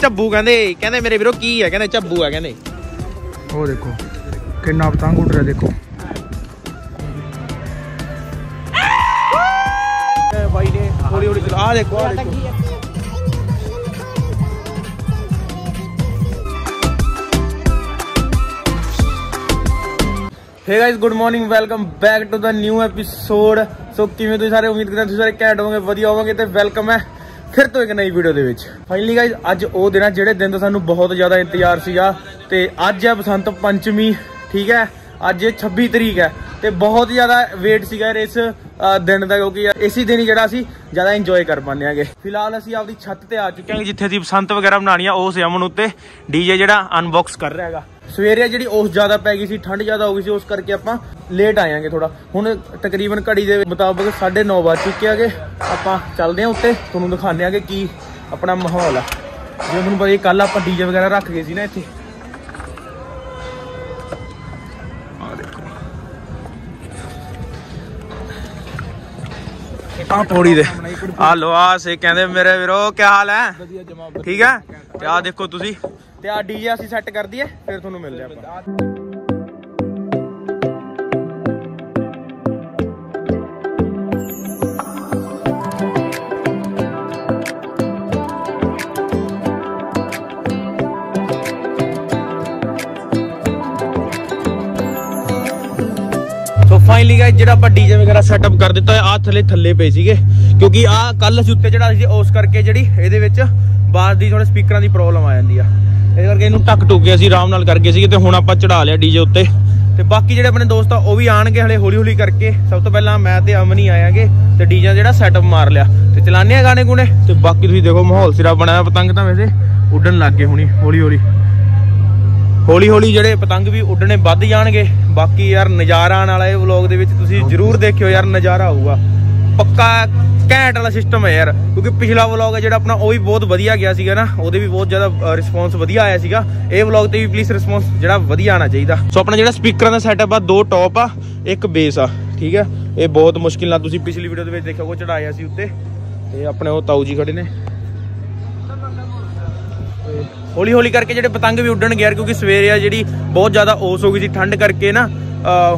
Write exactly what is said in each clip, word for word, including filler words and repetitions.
ਝੱਬੂ ਕਹਿੰਦੇ ਕਹਿੰਦੇ ਮੇਰੇ ਵੀਰੋ ਕੀ ਹੈ, ਕਹਿੰਦੇ ਝੱਬੂ ਹੈ ਕਹਿੰਦੇ। ਉਹ ਦੇਖੋ ਕਿੰਨਾ ਪਤੰਗ ਉੱਡ ਰਿਹਾ ਦੇਖੋ ਬਾਈ ਨੇ ਹੌਲੀ ਹੌਲੀ ਚਲਾ। ਆ ਦੇਖੋ ਆ ਦੇਖੋ hey guys good morning welcome back to the new episode. So किवें तुसीं सारे उम्मीद करते तुसीं सारे कैट होवोगे वधिया होवोगे ते वेलकम है फिर तो एक नई वीडियो दे विच। फाइनली गाइस अज ओ दिन है जिहड़े दिन दा सानू बहुत ज्यादा इंतजार सीगा ते अज है बसंत पंचमी। ठीक है अज छब्बी तरीक है ते बहुत ज्यादा वेट सीगा इस दिन का क्योंकि इसी दिन ही जिहड़ा असीं ज्यादा इंजॉय कर पाने आगे। फिलहाल असीं आपदी छत ते आ चुके हैं जिथे असीं बसंत वगैरह बनानी है। उस अमन उत्ते डीजे जिहड़ा अनबॉक्स कर रहा है। सवेरे जी उस ज्यादा पै गई सी, ठंड ज्यादा हो गई सी, उस करके आपां लेट आए हैं थोड़ा। हुण तकरीबन घड़ी के मुताबिक साढ़े नौ बज चुके हैं। आपां चलदे हां उत्ते तुहानूं दिखाने आगे की अपना माहौल है। जिवें तुहानूं पता कल आपां डीजे वगैरह रख गए सी ना इत्थे। आ देखो आ पौड़ी दे आ लो आ से कहंदे मेरे वीरो क्या हाल है ठीक है। ते आ देखो तुसीं ਤੇ ਆ ਡੀਜੇ ਅਸੀਂ ਸੈੱਟ ਕਰ ਦਈਏ ਫਿਰ ਤੁਹਾਨੂੰ ਮਿਲਦੇ ਆਪਾਂ। ਸੋ ਫਾਈਨਲੀ ਗਾਇਸ ਜਿਹੜਾ ਆਪਾਂ ਡੀਜੇ ਵਗੈਰਾ ਸੈਟਅਪ ਕਰ ਦਿੱਤਾ ਆ ਥੱਲੇ ਥੱਲੇ ਪਏ ਸੀਗੇ ਕਿਉਂਕਿ ਆ ਕੱਲ ਅਸੀਂ ਉੱਤੇ ਚੜਾ ਸੀ ਉਸ ਕਰਕੇ ਜਿਹੜੀ ਇਹਦੇ ਵਿੱਚ ਬਾਅਦ ਦੀ ਥੋੜੇ ਸਪੀਕਰਾਂ ਦੀ ਪ੍ਰੋਬਲਮ ਆ ਜਾਂਦੀ ਆ। इस करके इनू टक टुक गया आराम नाल करके सी ते हुण आपां चढ़ा लिया डीजे उत्ते। ते बाकी जिहड़े अपने दोस्त आ ओह वी आउणगे हले हौली हौली करके। सब तो पहला मैं ते अमन ही आएंगे ते डीजे जिहड़ा सेटअप मार लिया ते चलाने गाने गुणे। ते बाकी तुसीं देखो माहौल सिरा बनाया। पतंग तां वैसे उड्डण लग गए हुणी हौली हौली ਹੌਲੀ ਹੌਲੀ ਜਿਹੜੇ ਪਤੰਗ ਵੀ ਉੱਡਣੇ ਵੱਧ ਜਾਣਗੇ। ਬਾਕੀ ਯਾਰ ਨਜ਼ਾਰਾ ਆਣ ਵਾਲਾ ਇਹ ਵਲੌਗ ਦੇ ਵਿੱਚ ਤੁਸੀਂ ਜ਼ਰੂਰ ਦੇਖਿਓ ਯਾਰ ਨਜ਼ਾਰਾ ਆਊਗਾ ਪੱਕਾ। ਘੈਂਟ ਵਾਲਾ ਸਿਸਟਮ ਹੈ ਯਾਰ ਕਿਉਂਕਿ ਪਿਛਲਾ ਵਲੌਗ ਹੈ ਜਿਹੜਾ ਆਪਣਾ ਉਹ ਵੀ ਬਹੁਤ ਵਧੀਆ ਗਿਆ ਸੀਗਾ ਨਾ, ਉਹਦੇ ਵੀ ਬਹੁਤ ਜ਼ਿਆਦਾ ਰਿਸਪੌਂਸ ਵਧੀਆ ਆਇਆ ਸੀਗਾ। ਇਹ ਵਲੌਗ ਤੇ ਵੀ ਪਲੀਜ਼ ਰਿਸਪੌਂਸ ਜਿਹੜਾ ਵਧੀਆ ਆਣਾ ਚਾਹੀਦਾ। ਸੋ ਆਪਣਾ ਜਿਹੜਾ ਸਪੀਕਰਾਂ ਦਾ ਸੈਟਅਪ ਆ ਦੋ ਟੌਪ ਆ ਇੱਕ ਬੇਸ ਆ ਠੀਕ ਹੈ। ਇਹ ਬਹੁਤ ਮੁਸ਼ਕਿਲ ਨਾਲ ਤੁਸੀਂ ਪਿਛਲੀ ਵੀਡੀਓ ਦੇ ਵਿੱਚ ਦੇਖਿਆ ਉਹ ਚੜਾਇਆ ਸੀ ਉੱਤੇ। ਤੇ ਆਪਣੇ ਉਹ ਤਾਊ ਜੀ ਖੜੇ ਨੇ ਹੌਲੀ ਹੌਲੀ ਕਰਕੇ ਜਿਹੜੇ ਪਤੰਗ ਵੀ ਉੱਡਣਗੇ ਯਾਰ ਕਿਉਂਕਿ ਸਵੇਰੇ ਆ ਜਿਹੜੀ ਬਹੁਤ ਜ਼ਿਆਦਾ ਔਸ ਹੋ ਗਈ ਸੀ ਠੰਡ ਕਰਕੇ ਨਾ।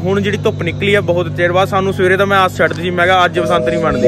ਹੁਣ ਜਿਹੜੀ ਧੁੱਪ ਨਿਕਲੀ ਆ ਬਹੁਤ ਦੇਰ ਬਾਅਦ ਸਾਨੂੰ ਸਵੇਰੇ ਤਾਂ ਮੈਂ ਆਸ ਛੱਡਦੀ ਸੀ ਮੈਂ ਕਿਹਾ ਅੱਜ ਬਸੰਤ ਨਹੀਂ ਬਣਦੀ।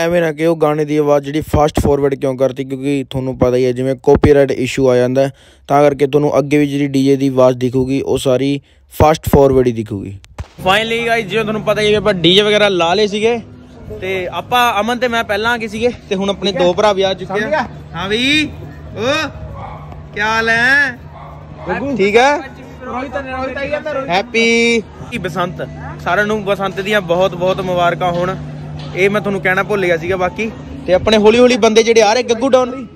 ਐਵੇਂ ਨਾ ਕਿ ਉਹ ਗਾਣੇ ਦੀ ਆਵਾਜ਼ ਜਿਹੜੀ ਫਾਸਟ ਫੋਰਵਰਡ ਕਿਉਂ ਕਰਤੀ ਕਿਉਂਕਿ ਤੁਹਾਨੂੰ ਪਤਾ ਹੀ ਹੈ ਜਿਵੇਂ ਕਾਪੀਰਾਈਟ ਇਸ਼ੂ ਆ ਜਾਂਦਾ ਤਾਂ ਕਰਕੇ ਤੁਹਾਨੂੰ ਅੱਗੇ ਵੀ ਜਿਹੜੀ ਡੀਜੇ ਦੀ ਆਵਾਜ਼ ਦਿਖੂਗੀ ਉਹ ਸਾਰੀ ਫਾਸਟ ਫੋਰਵਰਡ ਹੀ ਦਿਖੂਗੀ। ਫਾਈਨਲੀ ਗਾਇਜ਼ ਜਿਵੇਂ ਤੁਹਾਨੂੰ ਪਤਾ ਹੀ ਹੈ ਆਪਾਂ ਡੀਜੇ ਵਗੈਰਾ ਲਾ ਲਏ ਸੀਗੇ ਤੇ ਆਪਾਂ ਅਮਨ ਤੇ ਮੈਂ ਪਹਿਲਾਂ ਆ ਗਏ ਸੀਗੇ ਤੇ ਹੁਣ ਆਪਣੇ ਦੋ ਭਰਾ ਵਿਆਹ ਚੁੱਕੇ ਆ। ਹਾਂ ਬਈ ਓ ਕੀ ਹਾਲ ਹੈ ਠੀਕ ਹੈ। ਹੈਪੀ ਬਸੰਤ ਸਾਰਿਆਂ ਨੂੰ ਬਸੰਤ ਦੀਆਂ ਬਹੁਤ ਬਹੁਤ ਮੁਬਾਰਕਾਂ ਹੋਣ। ਇਹ ਮੈਂ ਤੁਹਾਨੂੰ ਕਹਿਣਾ ਭੁੱਲ ਗਿਆ ਸੀਗਾ। ਬਾਕੀ ਤੇ ਆਪਣੇ ਹੌਲੀ ਹੌਲੀ ਬੰਦੇ ਜਿਹੜੇ ਆ ਰਹੇ ਗੱਗੂ ਡਾਊਨ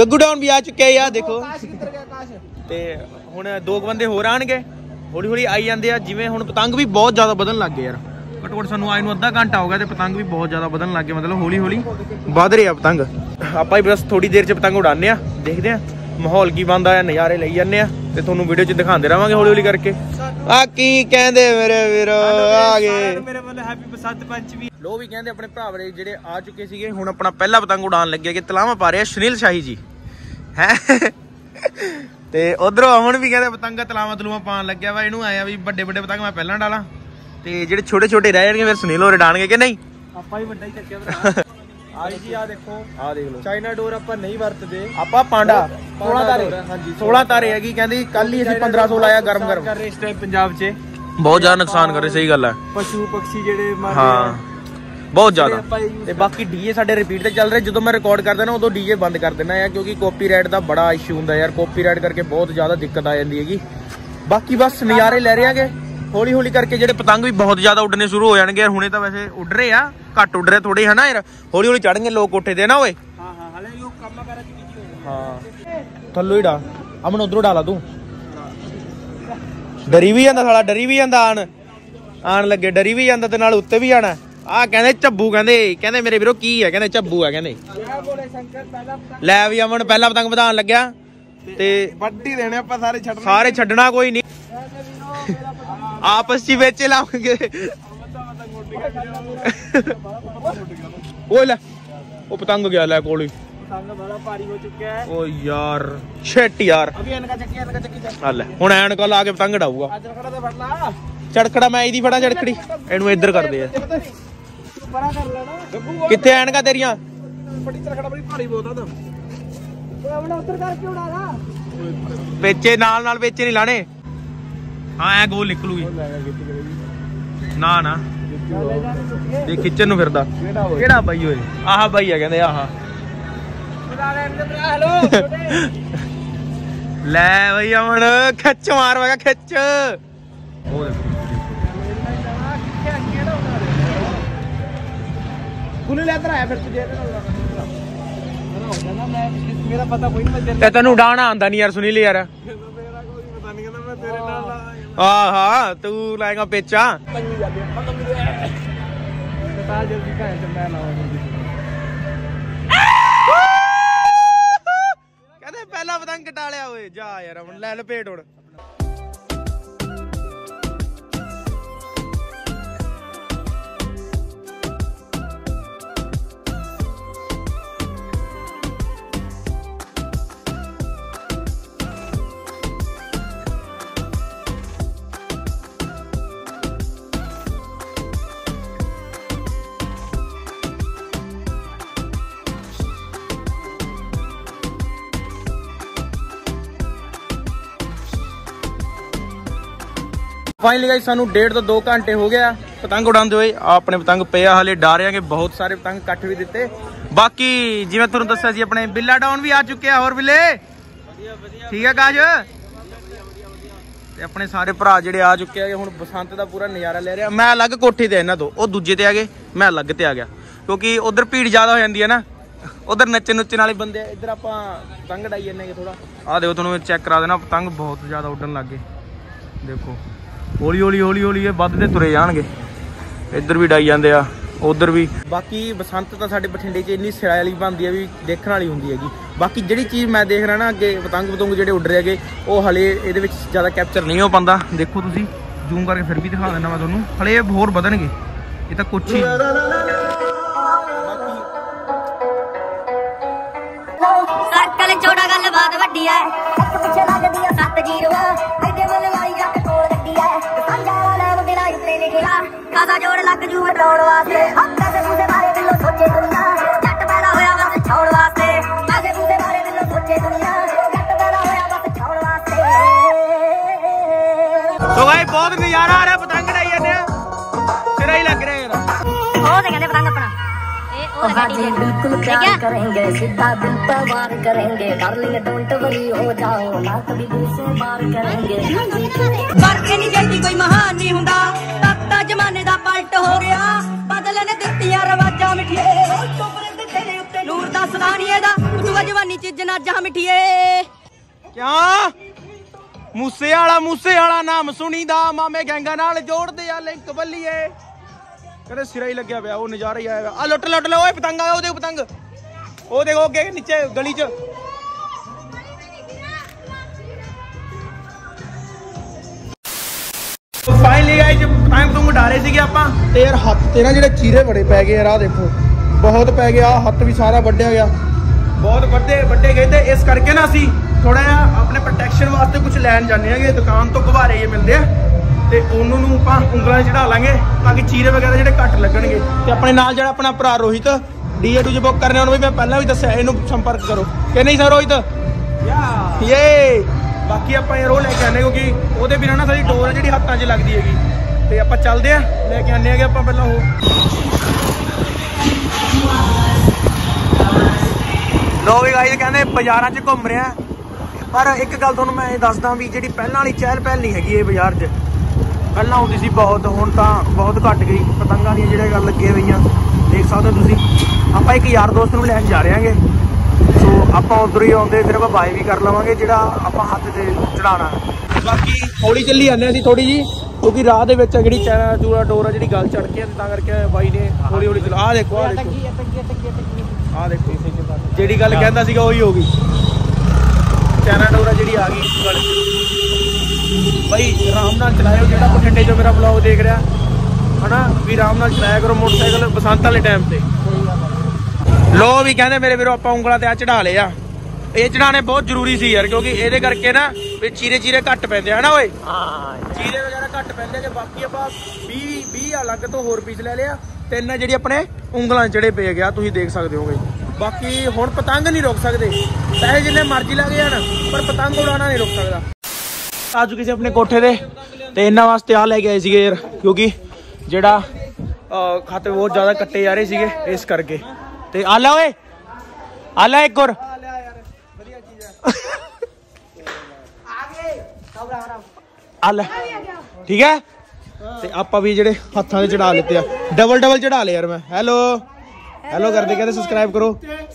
ਗੱਗੂ ਡਾਊਨ ਵੀ ਆ ਚੁੱਕੇ ਯਾਰ ਦੇਖੋ। ਤੇ ਹੁਣ ਦੋ ਬੰਦੇ ਹੋਰ ਆਣਗੇ ਹੌਲੀ ਹੌਲੀ ਆਈ ਜਾਂਦੇ ਆ। ਜਿਵੇਂ ਹੁਣ ਪਤੰਗ ਵੀ ਬਹੁਤ ਜ਼ਿਆਦਾ ਵਧਣ ਲੱਗ ਗਏ ਯਾਰ ਘੱਟੋ ਘੱਟ ਸਾਨੂੰ ਆਏ ਨੂੰ ਅੱਧਾ ਘੰਟਾ ਹੋ ਗਿਆ ਤੇ ਪਤੰਗ ਵੀ ਬਹੁਤ ਜ਼ਿਆਦਾ ਵਧਣ ਲੱਗ ਗਏ ਮਤਲਬ ਹੌਲੀ ਹੌਲੀ ਵੱਧ ਰਹੇ ਆ ਪਤੰਗ। ਆਪਾਂ ਹੀ ਬਸ ਥੋੜੀ ਦੇਰ ਚ ਪਤੰਗ ਉਡਾਉਂਦੇ ਆ ਦੇਖਦੇ ਆ ਮਾਹੌਲ ਕੀ ਬਣਦਾ ਆ ਨਜ਼ਾਰੇ ਲਈ ਜਾਂਦੇ ਆ ਤੇ ਤੁਹਾਨੂੰ ਵੀਡੀਓ ਚ ਦਿਖਾਉਂਦੇ ਰਹਾਂਗੇ ਹੌਲੀ ਹੌਲੀ ਕਰਕੇ। ਆ ਕੀ ਕਹਿੰਦੇ ਮੇਰੇ ਵੀਰੋ ਆ ਗਏ ਮੇਰੇ ਵੱਲੋਂ ਹੈਪੀ ਬਸੰਤ ਪੰਚਮੀ। ਲੋ ਵੀ ਕਹਿੰਦੇ ਆਪਣੇ ਭਰਾ ਵਾਲੇ ਜਿਹੜੇ ਆ ਚੁੱਕੇ ਸੀਗੇ ਹੁਣ ਆਪਣਾ ਪਹਿਲਾ ਪਤੰਗ ਉਡਾਣ ਲੱਗਿਆ ਕਿ ਤਲਾਵਾ ਪਾ ਰਿਹਾ ਸੁਨੀਲ ਸ਼ਾਹੀ ਜੀ ਹੈ। ਤੇ ਉਧਰੋਂ ਅਮਨ ਵੀ ਕਹਿੰਦੇ ਪਤੰਗਾ ਤਲਾਵਾ ਤਲੂਆ ਪਾਣ ਲੱਗਿਆ ਵਾ। ਇਹਨੂੰ ਆਇਆ ਵੀ ਵੱਡੇ ਵੱਡੇ ਪਤੰਗ ਮੈਂ ਪਹਿਲਾਂ ਡਾਲਾਂ ਤੇ ਜਿਹੜੇ ਛੋਟੇ ਛੋਟੇ ਰਹਿ ਜਾਣਗੇ ਫਿਰ ਸੁਨੀਲ ਹੋਰ ਡਾਣਗੇ ਕਿ ਨਹੀਂ। ਆਪਾਂ ਵੀ ਵੱਡਾ ਹੀ ਚੱਕਿਆ ਭਰਾ ਆਈ ਜੀ। ਆ ਦੇਖੋ ਆ ਦੇਖ ਲਓ ਚਾਈਨਾ ਡੋਰ ਆਪਾਂ ਨਹੀਂ ਵਰਤਦੇ ਆਪਾਂ ਪਾਂਡਾ ਸੋਲਾਂ ਤਾਰੇ ਹਾਂਜੀ ਸੋਲਾਂ ਤਾਰੇ ਹੈਗੀ ਕਹਿੰਦੀ ਕੱਲ ਹੀ ਅਸੀਂ ਪੰਦਰਾਂ ਸੌ ਲਾਇਆ ਗਰਮ ਗਰਮ ਕਰ ਰਹੇ ਇਸ ਟਾਈਮ ਪੰਜਾਬ 'ਚ ਬਹੁਤ ਜ਼ਿਆਦਾ ਨੁਕਸਾਨ ਕਰ ਰਹੇ। ਸਹੀ ਗੱਲ ਹੈ ਪਸ਼ੂ ਪਕਸ਼ੀ ਜਿਹੜੇ ਮਾਰੇ ਹਾਂ ਬਹੁਤ ਜ਼ਿਆਦਾ। ਤੇ ਬਾਕੀ ਡੀਜੇ ਸਾਡੇ ਰਿਪੀਟ ਤੇ ਚੱਲ ਰਹੇ ਜਦੋਂ ਮੈਂ ਰਿਕਾਰਡ ਕਰਦਾ ਨਾ ਉਦੋਂ ਡੀਜੇ ਬੰਦ ਕਰ ਦਿੰਦਾ ਆ ਕਿਉਂਕਿ ਕਾਪੀਰਾਈਟ ਦਾ ਬੜਾ ਇਸ਼ੂ ਹੁੰਦਾ ਯਾਰ ਕਾਪੀਰਾਈਟ ਕਰਕੇ ਬਹੁਤ ਜ਼ਿਆਦਾ ਦਿੱਕਤ ਆ ਜਾਂਦੀ ਹੈਗੀ। ਬਾਕੀ ਬਸ ਨਜ਼ਾਰੇ ਲੈ ਰਹੇ ਆਗੇ ਹੌਲੀ ਹੌਲੀ ਕਰਕੇ ਜਿਹੜੇ ਪਤੰਗ ਵੀ ਬਹੁਤ ਜ਼ਿਆਦਾ ਉੱਡਣੇ ਸ਼ੁਰੂ ਹੋ ਜਾਣਗੇ। ਹੁਣੇ ਤਾਂ ਵੈਸੇ ਉੱਡ ਰਹੇ ਆ ਘੱਟ ਉੱਡ ਰਹੇ ਥੋੜੇ ਹਨਾ ਯਾਰ ਹੌਲੀ ਹੌਲੀ ਚੜਨਗੇ ਲੋਕ ਕੋਠੇ ਤੇ ਨਾ ਓਏ ਹਾਂ ਹਾਂ ਹਲੇ ਉਹ ਕੰਮ ਕਰਾ ਚ ਕੀ ਹੋ ਹਾਂ ਥੱਲੋਂ ਹੀ ਡਾ अमन उधरों डाला तू डरी भी जाता साला डरी भी जाता आन आन लगे डरी भी जाता ते नाल उत्ते भी जाना आ कहंदे झब्बू कहंदे कहंदे मेरे वीरो की है कहंदे झब्बू है कहंदे लै भी अमन पहला पतंग बधान लग्या ते वड्डी देने आपां सारे छड्डना सारे छड्डना कोई नहीं आपस च विच लांगे ओए लै ओ पतंग गया लै कोली पेचे नाल नाल पेचे नहीं लाने हां ऐ गोल निकलूगी ना ना किचन नूं फिरदा केड़ा बाई होए आहा बाई आ कहंदे आहा ले भाई अमन खिच मार मैं खिच तेन उड़ाना आंदा नहीं यार सुनील यार हाँ तू लाएगा पेचा पहला पतंग कटा लिया ओए जा यार अमन ले लपेट उड़ फाइनली गाइस सानू डेढ़ तो दो घंटे हो गया पतंग उड़ाते हुए अपने पतंग पे हाले डारे के बहुत सारे पतंग कट भी दिते बाकी जिवें तुहानू दस्सिया सी अपने बिल्ला डाउन भी आ चुके होर बिल्ले ठीक है काज ते अपने सारे भरा जिहड़े आ चुके हैं हुण बसंत दा पूरा नज़ारा ले रहे मैं अलग कोठे ते इन्हां तो वो दूजे ते आ गए मैं अलग ते आ गया क्योंकि उधर भीड़ ज़्यादा हो जाती है ना उधर नच्चन नुच्चन वाले बंदे इधर आपां पतंग उड़ाई जन्ने कि थोड़ा आ देखो तुहानू चैक करा देना पतंग बहुत ज़्यादा उड्डन लग गए देखो हौली हौली हौली हौली बधते तुरे जाएंगे इधर भी उड़ाई जाते हैं उधर भी बाकी बसंत तो साढ़े बठिंडे इन्नी सिराए वाली बनती है भी देखने वाली होंगी हैगी बाकी जी चीज़ मैं देख रहा ना अगे पतंग पतुंग जो उड़ रहे हैं हले ये ज़्यादा कैप्चर नहीं हो पाता देखो तुम जूम करके फिर भी दिखा देना मैं थोनों हले होर बदनगे ये तो कुछ ही बहुत नजारा आ रहा पतंग उड़ाई जाने सिरा ही लग रहा है पतंग अपना बिल्कुल ख्याल करेंगे सीधा दिल पर वार करेंगे कर लिए डोंट वरी हो जाओ ना कभी दिल से वार करेंगे बरके नहीं जल्दी कोई महान नहीं हुंदा तत्ता जमाने दा पलट हो गया बदल ने दित्तियां रवाजा मिठिए नूर दा सुनानी है दा उठवा जवानी च जनाजा मिठिए क्या मूसे वाला मूसे वाला नाम सुनी दा मामे गैंगा नाल जोड़ दे आ लिंक बल्लिए कहते सिरा ही लग्या पाया नज़ारा ही आया आ लुट लुट लो पतंग आया देखो पतंग वो देखो अगे नीचे गली च फाइनली गाइस पतंग पतुंग उड़ा रहे थे आपां ते यार हत्थ ते ना जिहड़े चीरे बड़े पै गए यार आ देखो बहुत पै गया हत्थ भी सारा वड्ढिया गया बहुत वड्ढे वड्ढे गए थे इस करके ना असीं थोड़ा जिहा अपने प्रोटैक्शन वास्ते कुछ लैन जाने हैं दुकान तो घुबारे जे मिलदे आ ते उन्होंने आप उंगलों चढ़ा लेंगे ताकि चीरे वगैरह जो घट लगनगे ते अपने नाल जो अपना भरा रोहित डी ए टू च बुक करने भी मैं पहला भी दस्या इनू संपर्क करो कि नहीं सर रोहित ये बाकी आप लैके आने क्योंकि वो बिना ना सारी डोर है जी हाथों से लगती हैगी तो आप चलते हैं लैके आने आप पहला लो भी गाइस कहते बाज़ारां च घूम रहे हैं पर एक गल तुहानूं मैं दसदा भी जी पहल वाली चहल पहल नहीं हैगी बाज़ार च पहला होती सी बहुत हुण तां बहुत घट गई पतंगां दी जिहड़े गल लग्गी होईयां देख सकदे हो तुसीं आपां एक यार दोस्त नूं लैण जा रहे हांगे सो ਆਪਾਂ ਉਧਰ ਹੀ ਆਉਂਦੇ ਸਿਰਫ ਬਾਈ ਵੀ ਕਰ ਲਵਾਂਗੇ ਜਿਹੜਾ ਆਪਾਂ ਹੱਥ ਤੇ ਚੜਾਣਾ। ਬਾਕੀ ਹੌਲੀ ਚੱਲੀ ਜਾਂਦੇ ਅਸੀਂ ਥੋੜੀ ਜੀ, ਕਿਉਂਕਿ ਰਾਹ ਦੇ ਵਿੱਚ ਜਿਹੜੀ ਚੈਨਾ ਚੂਰਾ ਡੋਰ ਆ ਜਿਹੜੀ ਗੱਲ ਚੜ ਕੇ ਤਾਂ ਕਰਕੇ ਬਾਈ ਨੇ ਹੌਲੀ ਹੌਲੀ ਚਲਾ। ਆਹ ਦੇਖੋ ਆਹ ਦੇਖੋ ਆਹ ਦੇਖੋ ਜਿਹੜੀ ਗੱਲ ਕਹਿੰਦਾ ਸੀਗਾ ਉਹੀ ਹੋ ਗਈ, ਚੈਨਾ ਡੋਰਾ ਜਿਹੜੀ ਆ ਗਈ ਗੱਲ। ਬਾਈ ਆਰਾਮ ਨਾਲ ਚਲਾਇਓ, ਜਿਹੜਾ ਬਠਿੰਡੇ ਚੋਂ ਮੇਰਾ ਵਲੌਗ ਦੇਖ ਰਿਹਾ ਹਨਾ ਵੀ ਆਰਾਮ ਨਾਲ ਚਲਾਇਆ ਕਰੋ ਮੋਟਰਸਾਈਕਲ ਬਸੰਤ ਵਾਲੇ ਟਾਈਮ ਤੇ। लो भी कहते मेरे वीरों आप उंगलों ते चढ़ा लिया, ये चढ़ाने बहुत जरूरी सी यार, क्योंकि ये करके ना चीरे चीरे घट पैंदे है ना ओए, चीरे वगैरह घट पैंदे ते बाकी आपां बीस बीस अलग तो होर पीस ले लिया, तीन जिहड़ी अपने उंगलों चढ़े पे गया तुसीं देख सकदे होगे। बाकी हुण पतंग नहीं रोक सकते, पैसे जिन्ने मर्जी लग जाण पर पतंग उड़ाना नहीं रोक सकदा। अज किसी अपने कोठे दे ते इन्हां वास्ते आ लै के आए सीगे यार, क्योंकि जिहड़ा खाते बहुत ज़्यादा कट्टे जा रहे सीगे इस करके ते आला ओए आला एक और आला यार बढ़िया चीज है आगे सब आराम आला ठीक है। ते आपा भी जेडे हाथां ते चढ़ा लेते हैं, डबल डबल चढ़ा ले यार मैं। हेलो हेलो कर दे, कहते सब्सक्राइब करो,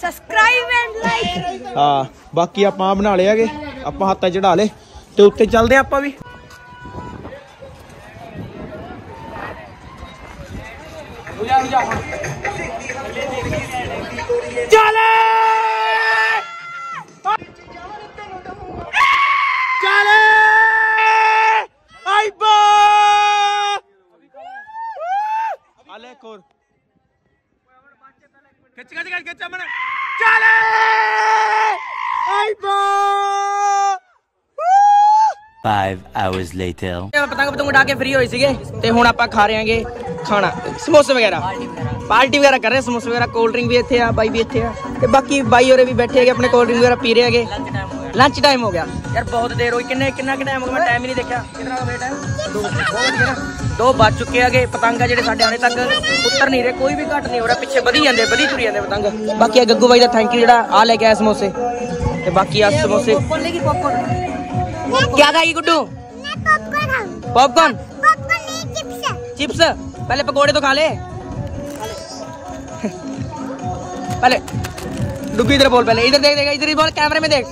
सब्सक्राइब एंड लाइक। हां बाकी आपा बना ले आगे, आपा हाथां चढ़ा ले ते उत्ते चलदे आपा भी। रुजा रुजा चले चले आई बा आले कोर खिच खिच खिच मन चले आई बा। five hours later पतंग पतंग उड़ा के फ्री होए सीगे ते हुण आपां खा रहे आंगे खाना, समोसे वगैरह पार्टी वगैरह कर रहे हैं, समोसे वगैरह कोल्ड ड्रिंक भी इतने आ बाई भी इतने आ ते बाकी बाई और भी बैठे है अपने कोल्ड ड्रिंक वगैरह पी रहे हैं। लंच टाइम हो गया यार, बहुत देर हो गई, किन्ने कितना टाइम हो गया मैं टाइम ही नहीं देखा कितना हो गया टाइम, दो बज चुके हैं। पतंग है जिहड़े साडे आने तक उतर नहीं रहे, कोई भी घट नहीं हो रहा, पिछे वधी जांदे वधी टुरी जांदे पतंग। बाकी गग्गू बाई दा थैंक यू जिहड़ा आ लेके आया समोसे ते बाकी आ समोसे क्या खाएगी गुड्डू? पॉपकॉर्न चिप्स, पहले पकोड़े तो खा ले पहले डुग्गी इधर बोल, पहले इधर देख देख इधर ही बोल, कैमरे में देख,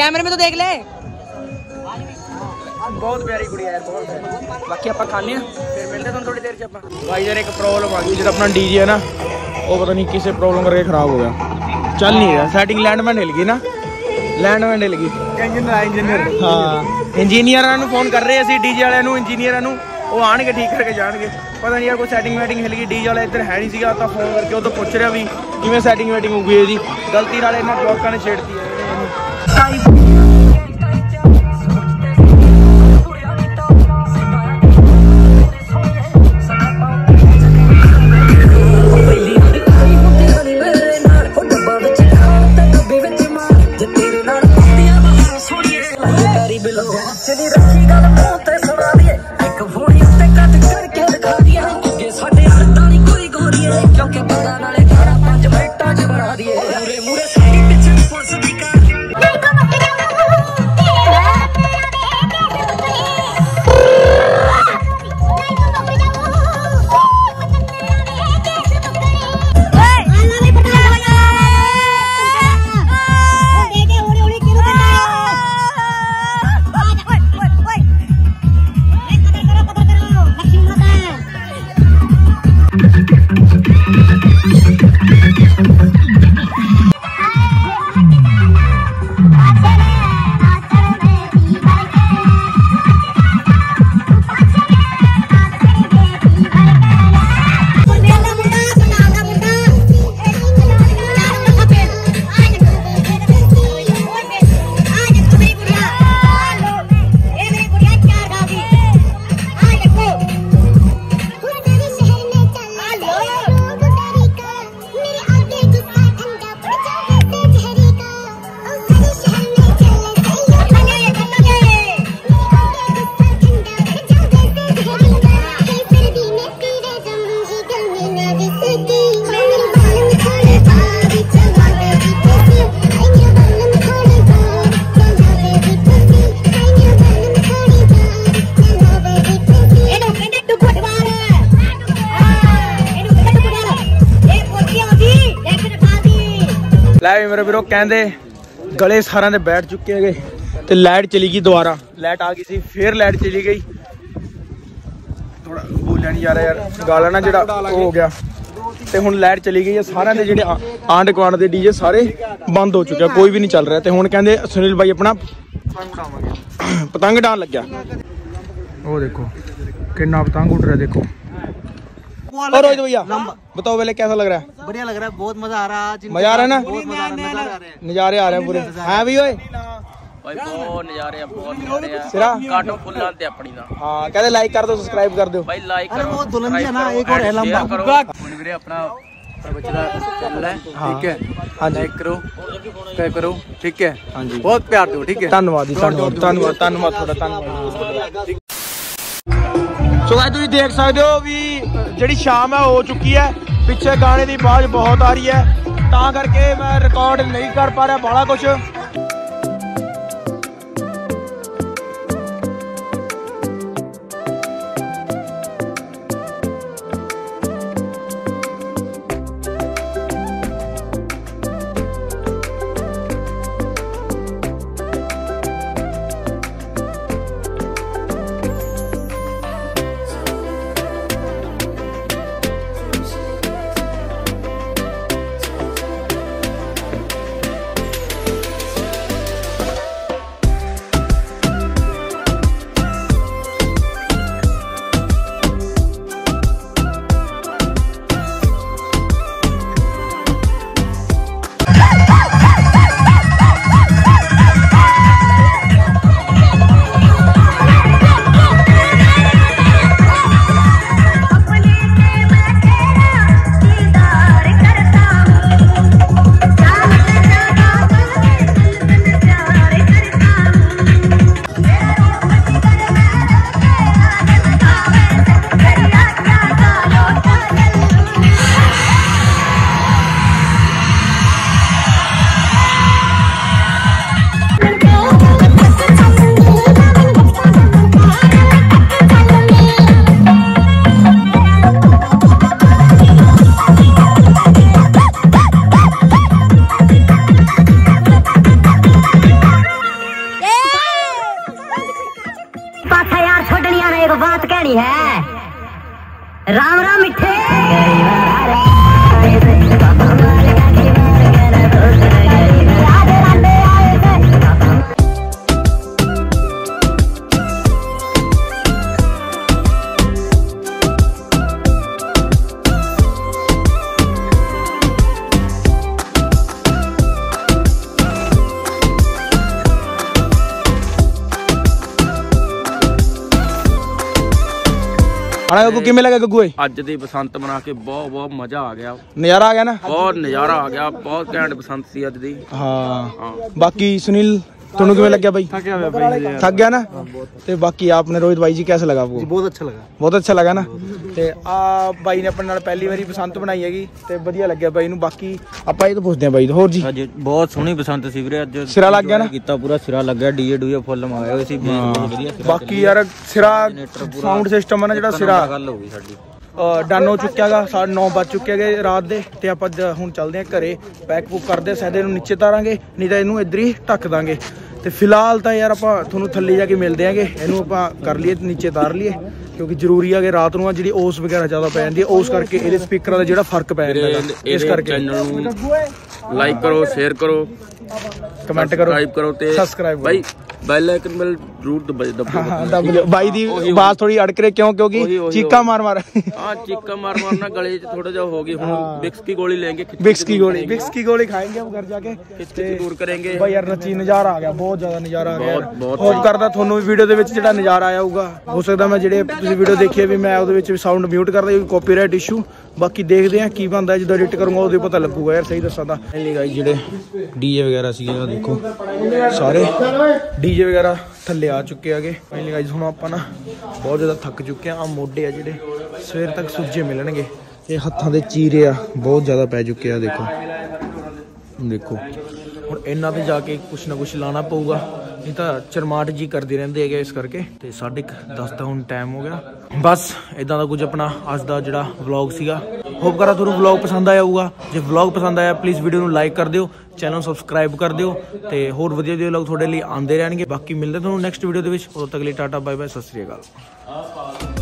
कैमरे में तो देख ले। बहुत प्यारी कुड़ी है, बहुत प्यारी। बाकी आप खाने फिर मिलते तुम थोड़ी देर से आप भाई। यार एक प्रॉब्लम आ गई, जो अपना डीजे है ना वो पता नहीं किसी प्रॉब्लम करके खराब हो गया, चल नहीं रहा सेटिंग, लैंडमैन हिल गई ना, लैंडमैन हिल गई। इंजीनियर इंजीनियर हाँ इंजीनियर फोन कर रहे हैं डीजे वाले इंजीनियर, वो आएंगे ठीक करके जाएंगे। पता नहीं यार कोई सैटिंग वैटिंग हिल गई, डीजे वाला इधर है नहीं सीगा तो फोन करके वो तो पूछ रहा भी किवें सैटिंग वैटिंग हो गई है जी, गलती नाल इन्हां ब्लॉकां ने छेड़ती है। ला मेरे वीरों कहते गले सारा ने बैठ चुके हैं गए तो लाइट चली गई, दोबारा लाइट आ गई सी, फिर लाइट चली गई। थोड़ा बोलिया नहीं जा रहा यार, गाला ना जो हो गया तो हूँ लाइट चली गई है। सारे के जो आंढ गुआढ़ के डीजे सारे बंद हो चुके, कोई भी नहीं चल रहा। तो हूँ कहते सुनील भाई अपना पतंग उड़ाने लग गया। वो देखो कितना पतंग उड़ रहा है, देखो। और रोहित भैया बताओ पहले कैसा लग रहा है? बढ़िया लग रहा है, बहुत मजा आ रहा है। मजा आ रहा है ना, नज़ारे आ रहे हैं पूरे। है भी कहते लाइक कर दो, सब्सक्राइब कर दो भाई, लाइक करो। बहुत प्यार दो, ठीक है। धन्यवाद जी, धन्यवाद धन्यवाद धन्यवाद थोड़ा धन्यवाद। सो गाइस तुसीं देख सकते हो भी जिहड़ी शाम है हो चुकी है, पिछे गाने की आवाज बहुत आ रही है, तां करके मैं रिकॉर्ड नहीं कर पा रहा बड़ा कुछ। राम राम मिठे ਕਿਵੇਂ ਲੱਗਾ ਗੱਗੂ ਏ? ਅੱਜ ਦੀ ਬਸੰਤ ਮਨਾ ਕੇ ਬਹੁਤ ਬਹੁਤ ਮਜ਼ਾ ਆ ਗਿਆ, ਨਜ਼ਾਰਾ ਆ ਗਿਆ ਨਾ, ਬਹੁਤ ਨਜ਼ਾਰਾ ਆ ਗਿਆ, ਬਹੁਤ ਘੈਂਟ ਬਸੰਤ ਸੀ ਅੱਜ ਦੀ। ਹਾਂ ਬਾਕੀ ਸੁਨੀਲ ਤੁਹਾਨੂੰ ਕਿਵੇਂ ਲੱਗਿਆ ਬਾਈ? ਥੱਕ ਗਿਆ ਬਾਈ, ਥੱਕ ਗਿਆ ਨਾ। ਤੇ ਬਾਕੀ ਆਪਨੇ ਰੋਹਿਤ ਬਾਈ ਜੀ ਕਿਵੇਂ ਲੱਗਾ ਆਪਕੋ? ਜੀ ਬਹੁਤ ਅੱਛਾ ਲੱਗਾ, ਬਹੁਤ ਅੱਛਾ ਲੱਗਾ ਨਾ। ਤੇ ਆ ਬਾਈ ਨੇ ਆਪਣੇ ਨਾਲ ਪਹਿਲੀ ਵਾਰੀ ਬਸੰਤ ਬਣਾਈ ਹੈਗੀ ਤੇ ਵਧੀਆ ਲੱਗਿਆ ਬਾਈ ਨੂੰ। ਬਾਕੀ ਆਪਾਂ ਇਹ ਤੋਂ ਪੁੱਛਦੇ ਆ ਬਾਈ ਹੋਰ ਜੀ। ਅੱਜ ਬਹੁਤ ਸੋਹਣੀ ਬਸੰਤ ਸੀ ਵੀਰੇ, ਅੱਜ ਸਿਰਾ ਲੱਗ ਗਿਆ ਨਾ, ਕੀਤਾ ਪੂਰਾ ਸਿਰਾ ਲੱਗ ਗਿਆ, ਡੀਜੇ ਡੂਜੇ ਫੁੱਲ ਮਾਰੇ ਹੋਏ ਸੀ ਵਧੀਆ। ਬਾਕੀ ਯਾਰ ਸਿਰਾ ਸਾਊਂਡ ਸਿਸਟਮ ਆ ਨਾ ਜਿਹੜਾ ਸਿਰਾ ਗੱਲ ਹੋ ਗਈ ਸਾਡੀ डन हो चुका है। साढ़े नौ बज चुके हैं रात के, तो आप हूँ चलते हैं घरे, पैक पुक करते शायद इनू नीचे तारांगे, नहीं तो इनू इधर ही ढक देंगे। तो फिलहाल तो यार आप थोनों थले जाके मिलते हैं, इनू आप कर लिए नीचे तार लिए, क्योंकि जरूरी है कि रात को जी ओस वगैरह ज़्यादा पै जाती है, उस करके ये स्पीकर का जो फर्क पै रहा है। इस करके लाइक करो, शेयर करो, कमेंट करो, सब्सक्राइब करो, सब्सक्राइब भाई बेल आइकन बेल जरूर। भाई दी बात थोड़ी अड़क रही क्यों? क्योंकि चीका मार मार हाँ चीका मार मारना गले थोड़ा जा हो गई। बिक्स की गोली लेंगे, बिक्स की गोली बिक्स की गोली खाएंगे हम घर जाके, किससे दूर करेंगे भाई। यार नची नज़ारा आ गया, बहुत ज्यादा नज़ारा आ गया। होप करदा थोनों भी वीडियो दे विच जेड़ा नज़ारा आया होगा। हो सकदा मैं जेड़े तुसीं वीडियो देखी भी मैं ओहदे विच भी साउंड म्यूट करदा क्योंकि कॉपीराइट इशू। बाकी देखते हैं की बनता है, जो एडिट करूँगा वो पता लगूगा यार। सही दसा था जो डीजे वगैरह सी देखो सारे डीजे वगैरह थले आ चुके आगे। फाइनली गाइज हम आप ना बहुत ज़्यादा थक चुके हैं। आ मोडे आ जोड़े सवेर तक सुजे मिलने, ये हत्थों के चीरे आ बहुत ज़्यादा पै चुके हैं। देखो देखो हम इन्हों पर जाके कुछ ना कुछ लाना पेगा, ये तो चरमाट जी करते रहते है इस करके। तो साढ़े दस का हुण टाइम हो गया। बस इदा का कुछ अपना अज का जोड़ा व्लॉग सीगा। होप करा तुहानूं व्लॉग पसंद आया होगा। जो व्लॉग पसंद आया प्लीज़ वीडियो को लाइक कर दिओ, चैनल सबसक्राइब कर दिओ ते होर वधिया वधिया व्लॉग तुहाडे लई आंदे रहणगे। बाकी मिलदे तुहानूं नैक्सट वीडियो दे विच। उदों तक लई टाटा बाय बाय, सत श्री अकाल।